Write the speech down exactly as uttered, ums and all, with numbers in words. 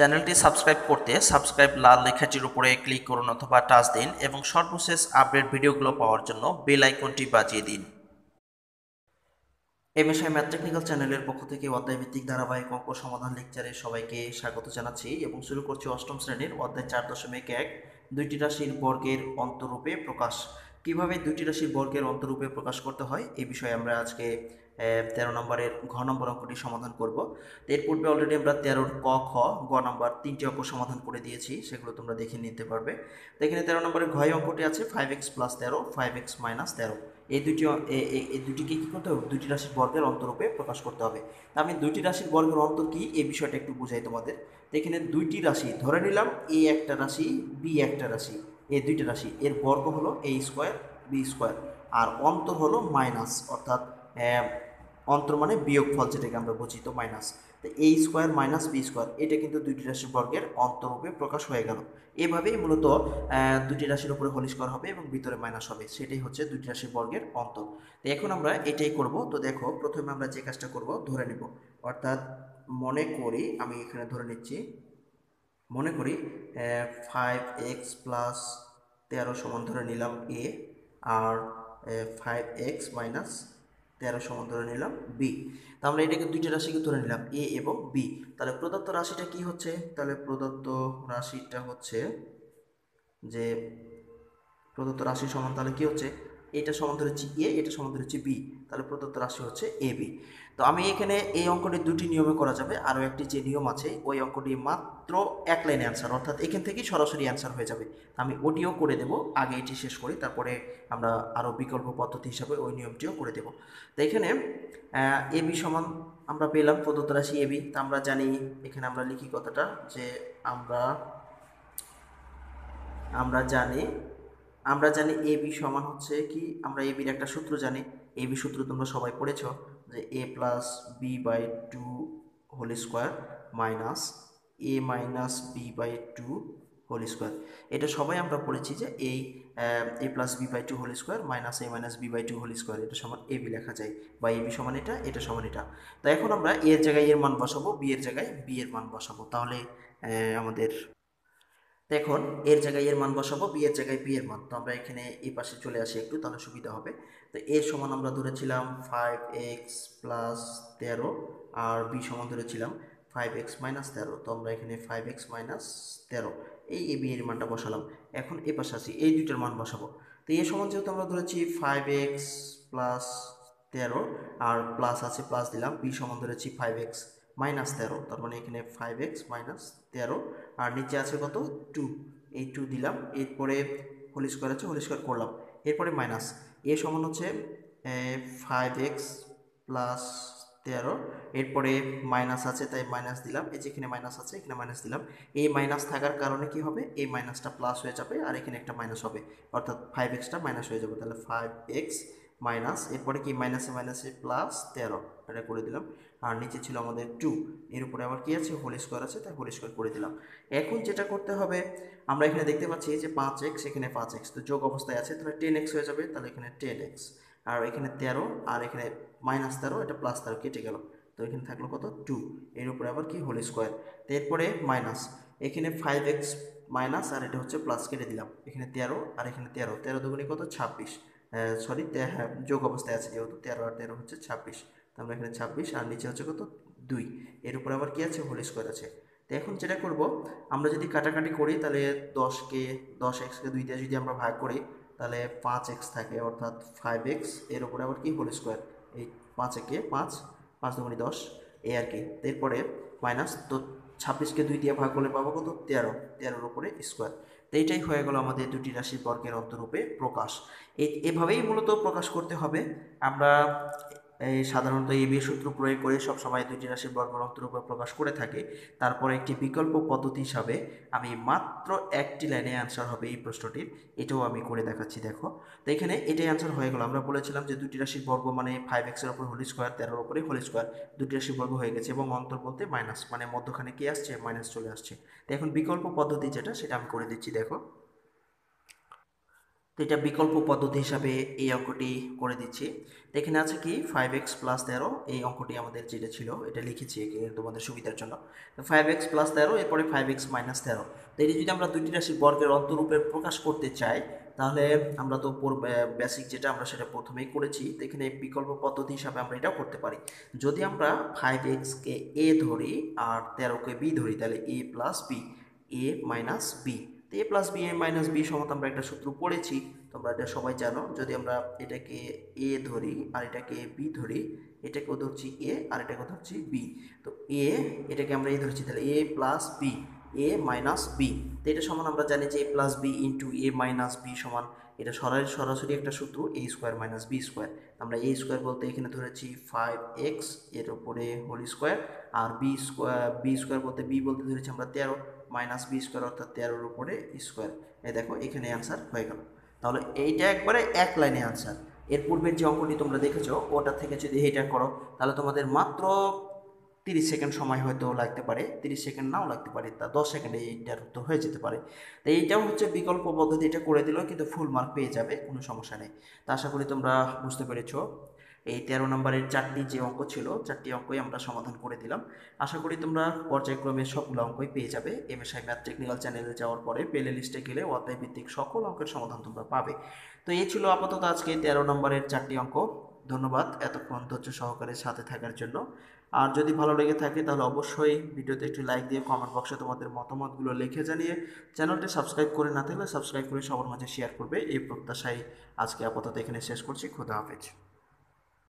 চ্যানেলটি সাবস্ক্রাইব করতে সাবস্ক্রাইব লাল লেখাটির উপরে ক্লিক করুন অথবা টাচ দিন এবং সর্বশেষ আপডেট ভিডিওগুলো পাওয়ার জন্য বেল আইকনটি বাজিয়ে দিন। এমএসআই ম্যাথ টেকনিক্যাল চ্যানেলের পক্ষ থেকে অধ্যায়ভিত্তিক ধারাবাহিক অঙ্ক সমাধান লেকচারে সবাইকে স্বাগত জানাচ্ছি এবং শুরু করছি অষ্টম শ্রেণীর অধ্যায় চার দশমিক এক দুইটি রাশির বর্গের অন্তরূপে প্রকাশ। কিভাবে দুইটি রাশির বর্গের অন্তরূপে প্রকাশ করতে হয় এই বিষয়ে আমরা আজকে তেরো নম্বরের ঘ নম্বর অঙ্কটি সমাধান করব। এর পূর্বে অলরেডি আমরা তেরোর ক খ গ নম্বর তিনটি অঙ্ক সমাধান করে দিয়েছি, সেগুলো তোমরা দেখে নিতে পারবে। তো এখানে তেরো নম্বরের ঘয় অঙ্কটি আছে ফাইভ এক্স প্লাস তেরো ফাইভ এক্স মাইনাস তেরো, এই দুটি এই দুটিকে কী করতে হবে, দুটি রাশির বর্গের অন্তরূপে প্রকাশ করতে হবে। তা আমি দুইটি রাশির বর্গের অন্তর কী এই বিষয়টা একটু বুঝাই তোমাদের। তো এখানে দুইটি রাশি ধরে নিলাম, এ একটা রাশি বি একটা রাশি, এই দুইটা রাশি এর বর্গ হলো এ স্কোয়ার বি স্কোয়ার, আর অন্তর হলো মাইনাস, অর্থাৎ অন্তর মানে বিয়োগ ফল যেটাকে আমরা বুঝি, তো মাইনাস। তো এ স্কোয়ার মাইনাস বি স্কোয়ার এটা কিন্তু দুইটি রাশির বর্গের অন্তরূপে প্রকাশ হয়ে গেল। এভাবেই মূলত দুটি রাশির উপরে হোল স্কোয়ার হবে এবং ভিতরে মাইনাস হবে, সেটাই হচ্ছে দুটি রাশির বর্গের অন্তর। তো এখন আমরা এটাই করব। তো দেখো প্রথমে আমরা যে কাজটা করব ধরে নেব, অর্থাৎ মনে করি আমি এখানে ধরে নিচ্ছি, মনে করি ফাইভ এক্স প্লাস তেরো সমান ধরে নিলাম এ, আর ফাইভ এক্স মাইনাস তেরো সমান ধরে নিলাম বি। তো আমরা এটাকে দুইটা রাশিকে ধরে নিলাম এ এবং বি। তাহলে প্রদত্ত রাশিটা কি হচ্ছে, তাহলে প্রদত্ত রাশিটা হচ্ছে যে প্রদত্ত রাশি সমান, তাহলে কি হচ্ছে এটা সমান ধরেছি এ, এটা সমান ধরেছি বি, তাহলে প্রদত্ত রাশি হচ্ছে এ বি। তো আমি এখানে এই অঙ্কটি দুটি নিয়মে করা যাবে, আরও একটি যে নিয়ম আছে ওই অঙ্কটি মাত্র এক লাইনে অ্যান্সার, অর্থাৎ এখান থেকেই সরাসরি অ্যান্সার হয়ে যাবে। আমি ওটিও করে দেব, আগে এটি শেষ করি, তারপরে আমরা আরও বিকল্প পদ্ধতি হিসাবে ওই নিয়মটিও করে দেব। তো এখানে এ বি সমান আমরা পেলাম প্রদত্ত রাশি এ বি। তা আমরা জানি এখানে আমরা লিখি কথাটা যে আমরা আমরা জানি আমরা জানি এ বি সমান হচ্ছে কি, আমরা এ বির একটা সূত্র জানি, এ বি সূত্র তোমরা সবাই পড়েছ যে A plus B by two whole square minus A minus B by two whole square. এটা সবাই আমরা পড়েছি যে এই A plus B by two whole square minus A minus B by two whole square এটা সমান এ বি লেখা যায়, বা এ বি সমান এটা, এটা সমান এটা। তো এখন আমরা এর জায়গায় এর মান বসাবো, বি এর জায়গায় বি এর মান বসাবো, তাহলে আমাদের এখন এর জায়গায় এর মান বসাবো, বি এর জায়গায় বি এর মান। তো আমরা এখানে এই পাশে চলে আসি একটু, তাহলে সুবিধা হবে। তো এর সমান আমরা ধরেছিলাম ফাইভ এক্স প্লাস তেরো, আর বি সমান ধরেছিলাম ফাইভ এক্স মাইনাস তেরো। তো আমরা এখানে ফাইভ এক্স মাইনাস তেরো এই এ বি এর মানটা বসালাম। এখন এ পাশে আসি, এই দুইটার মান বসাবো। তো এর সমান যেহেতু আমরা ধরেছি ফাইভ এক্স প্লাস তেরো, আর প্লাস আছে প্লাস দিলাম, বি সমান ধরেছি ফাইভ এক্স মাইনাস তেরো, তার মানে এখানে ফাইভ এক্স মাইনাস তেরো, আর নিচে আছে কত টু, এই টু দিলাম, এরপরে হোল স্কোয়ার আছে হোল স্কোয়ার করলাম, এরপরে মাইনাস। এ সমান হচ্ছে ফাইভ এক্স প্লাস তেরো, এরপরে মাইনাস আছে তাই মাইনাস দিলাম, এই যেখানে মাইনাস আছে এখানে মাইনাস দিলাম। এই মাইনাস থাকার কারণে কি হবে, এই মাইনাসটা প্লাস হয়ে যাবে আর এখানে একটা মাইনাস হবে, অর্থাৎ ফাইভ এক্সটা মাইনাস হয়ে যাবে। তাহলে ফাইভ এক্স মাইনাস এরপরে কি মাইনাসে মাইনাসে প্লাস তেরো, এটা করে দিলাম, আর নিচে ছিল আমাদের টু, এর উপরে আবার কি আছে হোল স্কোয়ার আছে তাই হোল স্কোয়ার করে দিলাম। এখন যেটা করতে হবে, আমরা এখানে দেখতে পাচ্ছি যে পাঁচ এক্স এখানে পাঁচ এক্স, তো যোগ অবস্থায় আছে তাহলে টেন এক্স হয়ে যাবে, তাহলে এখানে টেন এক্স, আর এখানে তেরো, আর এখানে মাইনাস তেরো, এটা প্লাস তেরো কেটে গেল, তো এখানে থাকলো কত টু, এর উপরে আবার কি হোল স্কোয়ার, এরপরে মাইনাস, এখানে ফাইভ এক্স মাইনাস আর এটা হচ্ছে প্লাস কেটে দিলাম, এখানে তেরো আর এখানে তেরো, তেরো দুগুণে কত ছাব্বিশ, সরি যোগ অবস্থায় আছে যেহেতু তেরো আর তেরো হচ্ছে ছাব্বিশ, তো আমরা এখানে ছাব্বিশ আর নিচে হচ্ছে কত দুই, এর উপরে আবার কী আছে হোল স্কোয়ার আছে। তো এখন যেটা করব, আমরা যদি কাটাকাটি করি তাহলে দশকে দশ এক্সকে দুই দিয়ে যদি আমরা ভাগ করি তাহলে পাঁচ এক্স থাকে, অর্থাৎ ফাইভ এক্স এর উপরে আবার কি হোল স্কোয়ার, এই পাঁচ একে পাঁচ, পাঁচ দুগুণে দশ এ আর কি, এরপরে মাইনাস, তো ছাব্বিশকে দুই দিয়ে ভাগ করলে পাবো কত তেরো, তেরোর উপরে স্কোয়ার। তো এইটাই হয়ে গেল আমাদের দুটি রাশির বর্গের অন্তরূপে প্রকাশ। এভাবেই মূলত প্রকাশ করতে হবে। আমরা সাধারণত এ বি সূত্র প্রয়োগ করে সবসময় দুটি রাশির বর্গের অন্তরূপে প্রকাশ করে থাকি। তারপরে একটি বিকল্প পদ্ধতি হিসাবে আমি মাত্র একটি লাইনে অ্যান্সার হবে এই প্রশ্নটির, এটাও আমি করে দেখাচ্ছি। দেখো তো এখানে এটাই অ্যান্সার হয়ে গেল। আমরা বলেছিলাম যে দুটি রাশির বর্গ মানে ফাইভ এক্সের ওপর হোল স্কোয়ার, তেরোর ওপরে হোল স্কোয়ার, দুটি রাশির বর্গ হয়ে গেছে, এবং অন্তর বলতে মাইনাস, মানে মধ্যখানে কি আসছে মাইনাস চলে আসছে। তো এখন বিকল্প পদ্ধতি যেটা সেটা আমি করে দিচ্ছি। দেখো এটা বিকল্প পদ্ধতি হিসাবে এই অঙ্কটি করে দিচ্ছি। এখানে আছে কি ফাইভ এক্স প্লাস তেরো, এই অঙ্কটি আমাদের যেটা ছিল এটা লিখেছি তোমাদের সুবিধার জন্য। ফাইভ এক্স প্লাস তেরো, এরপরে ফাইভ এক্স মাইনাস তেরো। তো এটি যদি আমরা দুটি রাশির বর্গের অন্তরূপে প্রকাশ করতে চাই তাহলে আমরা তো বেসিক যেটা আমরা সেটা প্রথমেই করেছি। তো এখানে বিকল্প পদ্ধতি হিসাবে আমরা এটাও করতে পারি। যদি আমরা ফাইভ এক্সকে এ ধরি আর তেরোকে বি ধরি তাহলে A plus B, A minus B. তো A plus B A minus B সমান আমরা একটা সূত্র পড়েছি, তোমরা এটা সবাই জানো। যদি আমরা এটাকে এ ধরি আর এটাকে বি ধরি, এটাকেও ধরছি এ আর এটাকেও ধরছি বি। তো এ এটাকে আমরা এ ধরছি, তাহলে A plus B, A minus B. তো এটা সমান আমরা জানি যে A plus B into A minus B সমান, এটা সরাসরি সরাসরি একটা সূত্র A square minus B square. আমরা এ স্কোয়ার বলতে এখানে ধরেছি ফাইভ এক্স এর ওপরে হোল স্কোয়ার, আর বি স্কোয়ার বি স্কোয়ার বলতে বি বলতে ধরেছি আমরা তেরো মাইনাস বি স্কোয়ার অর্থাৎ তেরোর উপরে স্কোয়ার। এই দেখো এখানে অ্যান্সার হয়ে গেল। তাহলে এইটা একবারে এক লাইনে অ্যান্সার। এর পূর্বের যে অঙ্কটি তোমরা দেখেছো ওটা থেকে যদি এইটা করো তাহলে তোমাদের মাত্র তিরিশ সেকেন্ড সময় হয়তো লাগতে পারে, তিরিশ সেকেন্ড নাও লাগতে পারে, তা দশ সেকেন্ডে এইটার উত্তর হয়ে যেতে পারে। তো এইটাও হচ্ছে বিকল্প পদ্ধতি, এটা করে দিলেও কিন্তু ফুল মার্ক পেয়ে যাবে, কোনো সমস্যা নেই। তা আশা করি তোমরা বুঝতে পেরেছো। এই তেরো নম্বরের চারটি যে অঙ্ক ছিল চারটি অঙ্কই আমরা সমাধান করে দিলাম। আশা করি তোমরা পর্যায়ক্রমে সবগুলো অঙ্কই পেয়ে যাবে। এমএসআই ম্যাথ টেকনিক্যাল চ্যানেলে যাওয়ার পরে প্লে লিস্টে গেলে অধ্যায় ভিত্তিক সকল অঙ্কের সমাধান তোমরা পাবে। তো এই ছিল আপাতত আজকে তেরো নম্বরের চারটি অঙ্ক। ধন্যবাদ এতক্ষণ ধৈর্য সহকারে সাথে থাকার জন্য। আর যদি ভালো লেগে থাকে তাহলে অবশ্যই ভিডিওতে একটি লাইক দিয়ে কমেন্ট বক্সে তোমাদের মতামতগুলো লিখে জানিয়ে, চ্যানেলটি সাবস্ক্রাইব করে না থাকলে সাবস্ক্রাইব করে সবার মাঝে শেয়ার করবে। এই প্রত্যাশায় আজকে আপাতত এখানে শেষ করছি। খোদা হাফেজ।